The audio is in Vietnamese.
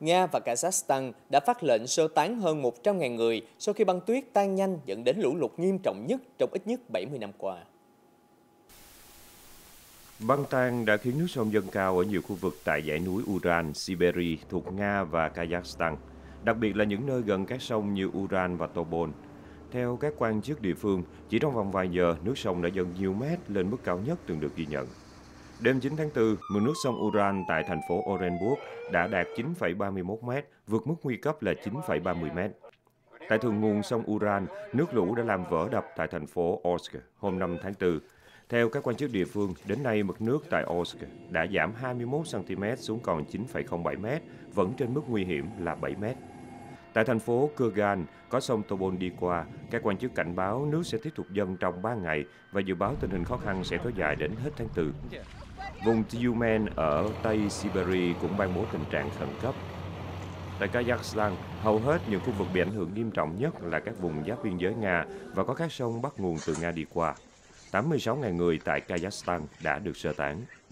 Nga và Kazakhstan đã phát lệnh sơ tán hơn 100.000 người sau khi băng tuyết tan nhanh dẫn đến lũ lụt nghiêm trọng nhất trong ít nhất 70 năm qua. Băng tan đã khiến nước sông dâng cao ở nhiều khu vực tại dãy núi Ural, Siberia thuộc Nga và Kazakhstan, đặc biệt là những nơi gần các sông như Ural và Tobol. Theo các quan chức địa phương, chỉ trong vòng vài giờ, nước sông đã dâng nhiều mét lên mức cao nhất từng được ghi nhận. Đêm 9 tháng 4, mực nước sông Ural tại thành phố Orenburg đã đạt 9,31 mét, vượt mức nguy cấp là 9,30 mét. Tại thượng nguồn sông Ural, nước lũ đã làm vỡ đập tại thành phố Oskol hôm 5 tháng 4. Theo các quan chức địa phương, đến nay mực nước tại Oskol đã giảm 21 cm xuống còn 9,07 mét, vẫn trên mức nguy hiểm là 7 mét. Tại thành phố Kurgan, có sông Tobol đi qua, các quan chức cảnh báo nước sẽ tiếp tục dâng trong 3 ngày và dự báo tình hình khó khăn sẽ kéo dài đến hết tháng 4. Vùng Tyumen ở Tây Siberia cũng ban bố tình trạng khẩn cấp. Tại Kazakhstan, hầu hết những khu vực bị ảnh hưởng nghiêm trọng nhất là các vùng giáp biên giới Nga và có các sông bắt nguồn từ Nga đi qua. 86.000 người tại Kazakhstan đã được sơ tán.